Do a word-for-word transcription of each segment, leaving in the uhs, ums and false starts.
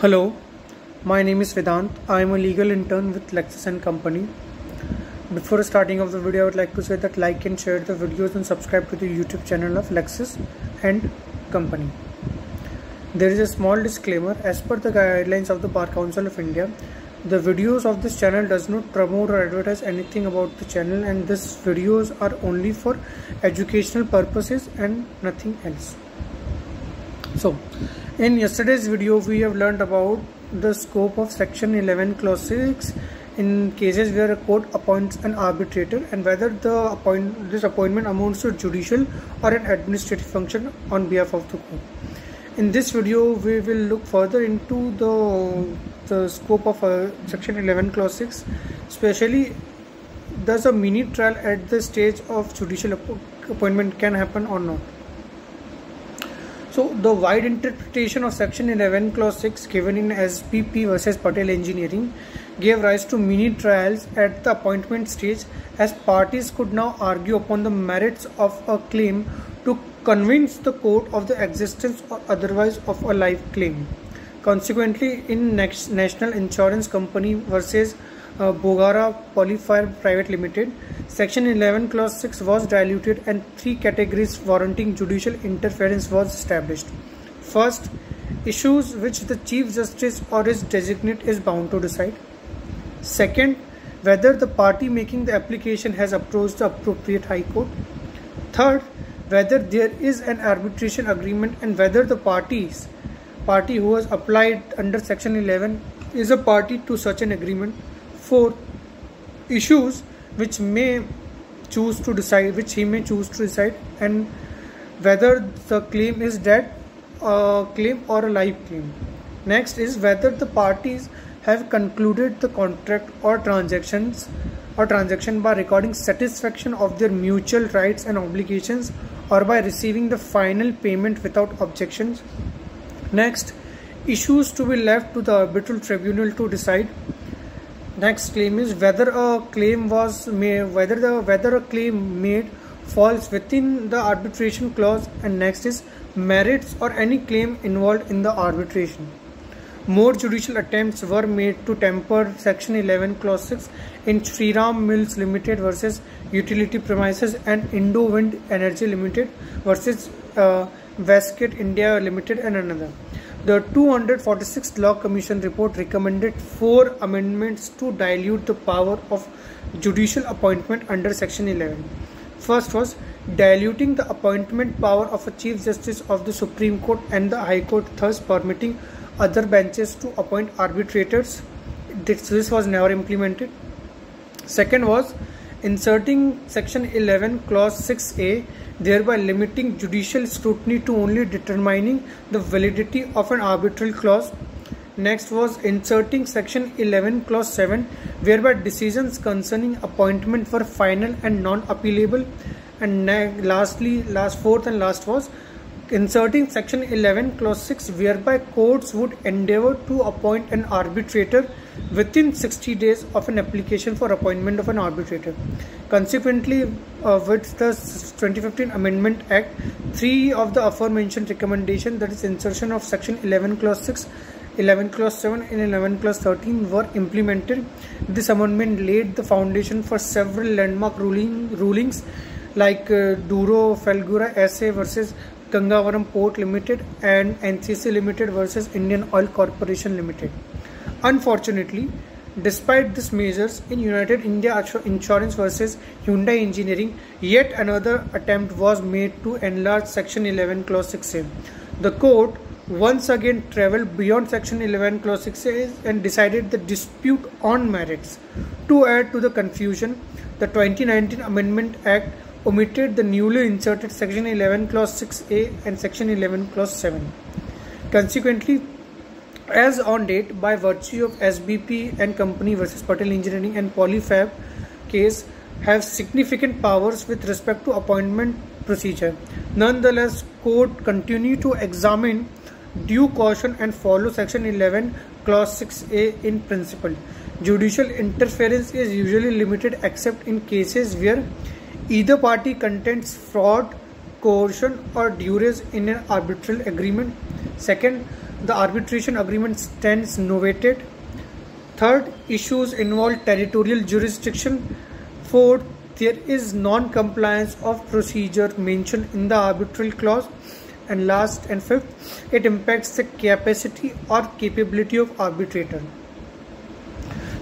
Hello, my name is Vedant. I am a legal intern with Lexis and Company. Before starting off the video, I would like to say that like and share the videos and subscribe to the YouTube channel of Lexis and Company. There is a small disclaimer. As per the guidelines of the Bar Council of India, the videos of this channel does not promote or advertise anything about the channel, and these videos are only for educational purposes and nothing else. So, in yesterday's video, we have learned about the scope of Section eleven Clause six in cases where a court appoints an arbitrator and whether the appoint this appointment amounts to judicial or an administrative function on behalf of the court. In this video, we will look further into the, the scope of uh, Section eleven Clause six, especially does a mini trial at the stage of judicial appointment can happen or not. So the wide interpretation of Section eleven Clause six given in S P P versus Patel Engineering gave rise to mini trials at the appointment stage, as parties could now argue upon the merits of a claim to convince the court of the existence or otherwise of a live claim. Consequently, in National Insurance Company versus Uh, Bogra Polyfire Private Limited, Section eleven Clause six was diluted and three categories warranting judicial interference was established. First, issues which the Chief Justice or his designate is bound to decide. Second, whether the party making the application has approached the appropriate High Court. Third, whether there is an arbitration agreement and whether the parties, party who has applied under Section eleven is a party to such an agreement. Fourth, issues which may choose to decide, which he may choose to decide, and whether the claim is dead uh, claim or a live claim. Next is whether the parties have concluded the contract or transactions or transaction by recording satisfaction of their mutual rights and obligations or by receiving the final payment without objections. Next, issues to be left to the arbitral tribunal to decide. Next claim is whether a claim was made, whether the whether a claim made falls within the arbitration clause, and next is merits or any claim involved in the arbitration. More judicial attempts were made to temper Section eleven Clause six in Shriram Mills Limited versus Utility Premises and Indo Wind Energy Limited versus uh, Westgate India Limited and another. The two hundred forty-sixth Law Commission report recommended four amendments to dilute the power of judicial appointment under Section eleven. First was diluting the appointment power of a Chief Justice of the Supreme Court and the High Court, thus permitting other benches to appoint arbitrators. This, this was never implemented. Second was inserting Section eleven Clause six A, thereby limiting judicial scrutiny to only determining the validity of an arbitral clause. Next was inserting Section eleven Clause seven, whereby decisions concerning appointment were final and non-appealable. And lastly, last fourth and last was inserting Section eleven Clause six, whereby courts would endeavour to appoint an arbitrator within sixty days of an application for appointment of an arbitrator. Consequently, uh, with the twenty fifteen Amendment Act, three of the aforementioned recommendation, that is insertion of Section eleven Clause six, eleven Clause seven and eleven Clause thirteen, were implemented. This amendment laid the foundation for several landmark ruling, rulings like uh, Duro falgura sa versus Gangawaram Port Limited and N C C Limited versus Indian Oil Corporation Limited. Unfortunately, despite these measures, in United India Assurance versus Hyundai Engineering, yet another attempt was made to enlarge Section eleven Clause six A. The court once again travelled beyond Section eleven Clause six A and decided the dispute on merits. To add to the confusion, the twenty nineteen Amendment Act omitted the newly inserted Section eleven Clause six A and Section eleven Clause seven. Consequently, as on date, by virtue of S B P and Company versus Patel Engineering and Polyfab case, have significant powers with respect to appointment procedure. Nonetheless, court continue to examine due caution and follow Section eleven Clause six A in principle. Judicial interference is usually limited except in cases where either party contends fraud, coercion or duress in an arbitral agreement. Second, the arbitration agreement stands novated. Third, issues involve territorial jurisdiction. Fourth, there is non-compliance of procedure mentioned in the arbitral clause. And last and fifth, it impacts the capacity or capability of arbitrator.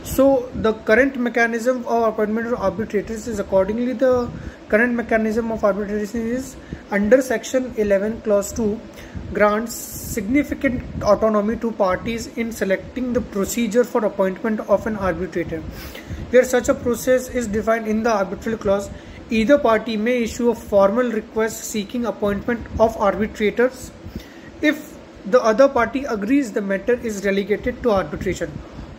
So the current mechanism of appointment of arbitrators is accordingly the current mechanism of arbitration is under section eleven clause two grants significant autonomy to parties in selecting the procedure for appointment of an arbitrator. Where such a process is defined in the arbitral clause, either party may issue a formal request seeking appointment of arbitrators. If the other party agrees, the matter is relegated to arbitration.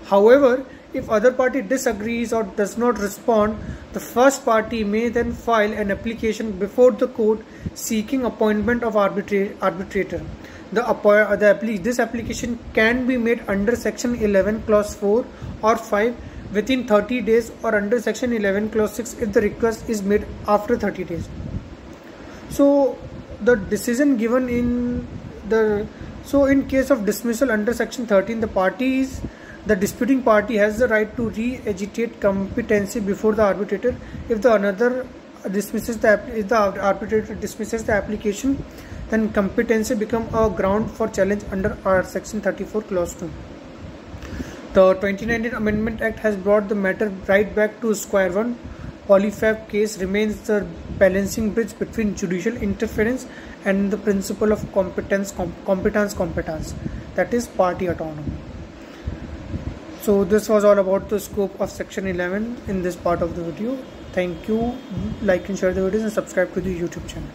However, if other party disagrees or does not respond, the first party may then file an application before the court seeking appointment of arbitra arbitrator. The, the, this application can be made under section eleven clause four or five within thirty days or under section eleven clause six if the request is made after thirty days. So the decision given in the so in case of dismissal under section thirteen, the parties the disputing party has the right to re-agitate competency before the arbitrator if the another dismisses the if the arbitrator dismisses the application, then competency become a ground for challenge under our section thirty-four clause two. The twenty nineteen Amendment Act has brought the matter right back to square one. Polyfab case remains the balancing bridge between judicial interference and the principle of competence, com competence, competence, that is party autonomy. So this was all about the scope of section eleven in this part of the video. Thank you. Like and share the videos and subscribe to the YouTube channel.